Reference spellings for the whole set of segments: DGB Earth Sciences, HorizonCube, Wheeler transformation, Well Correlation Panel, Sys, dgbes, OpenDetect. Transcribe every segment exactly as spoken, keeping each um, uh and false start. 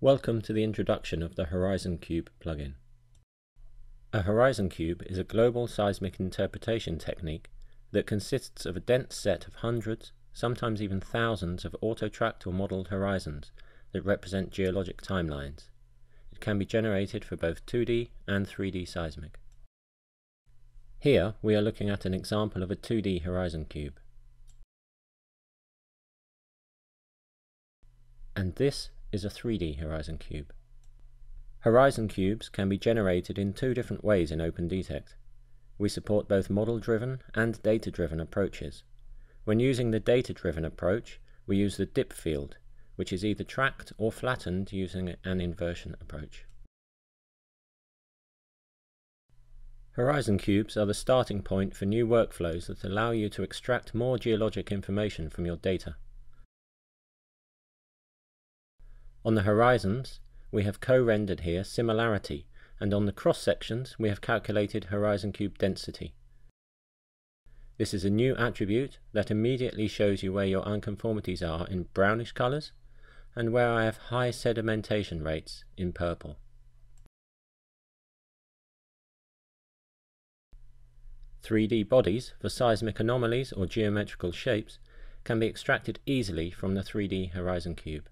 Welcome to the introduction of the HorizonCube plugin. A HorizonCube is a global seismic interpretation technique that consists of a dense set of hundreds, sometimes even thousands, of auto-tracked or modelled horizons that represent geologic timelines. It can be generated for both two D and three D seismic. Here we are looking at an example of a two D HorizonCube. And this is a three D HorizonCube. HorizonCubes can be generated in two different ways in OpenDetect. We support both model-driven and data-driven approaches. When using the data-driven approach, we use the dip field, which is either tracked or flattened using an inversion approach. HorizonCubes are the starting point for new workflows that allow you to extract more geologic information from your data. On the horizons, we have co-rendered here similarity, and on the cross-sections we have calculated HorizonCube density. This is a new attribute that immediately shows you where your unconformities are in brownish colours, and where I have high sedimentation rates in purple. three D bodies for seismic anomalies or geometrical shapes can be extracted easily from the three D HorizonCube.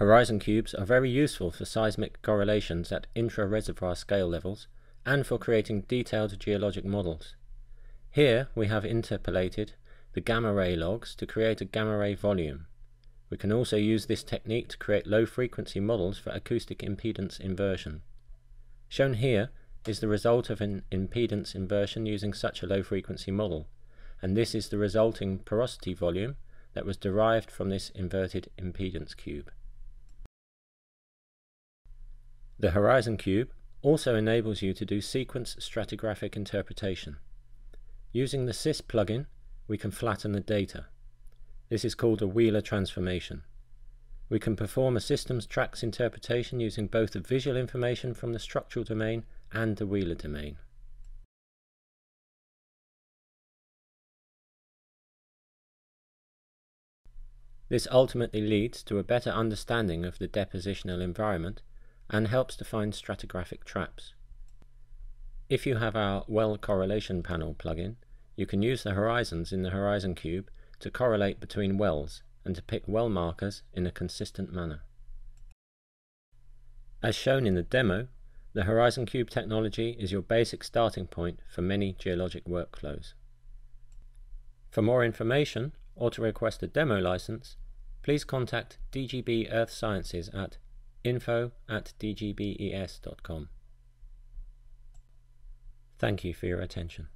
HorizonCubes are very useful for seismic correlations at intra-reservoir scale levels and for creating detailed geologic models. Here we have interpolated the gamma ray logs to create a gamma ray volume. We can also use this technique to create low-frequency models for acoustic impedance inversion. Shown here is the result of an impedance inversion using such a low-frequency model, and this is the resulting porosity volume that was derived from this inverted impedance cube. The HorizonCube also enables you to do sequence stratigraphic interpretation. Using the Sys plugin, we can flatten the data. This is called a Wheeler transformation. We can perform a system's tracks interpretation using both the visual information from the structural domain and the Wheeler domain. This ultimately leads to a better understanding of the depositional environment and helps to find stratigraphic traps. If you have our Well Correlation Panel plugin, you can use the horizons in the HorizonCube to correlate between wells and to pick well markers in a consistent manner. As shown in the demo, the HorizonCube technology is your basic starting point for many geologic workflows. For more information or to request a demo license, please contact D G B Earth Sciences at info at d g b e s dot com. Thank you for your attention.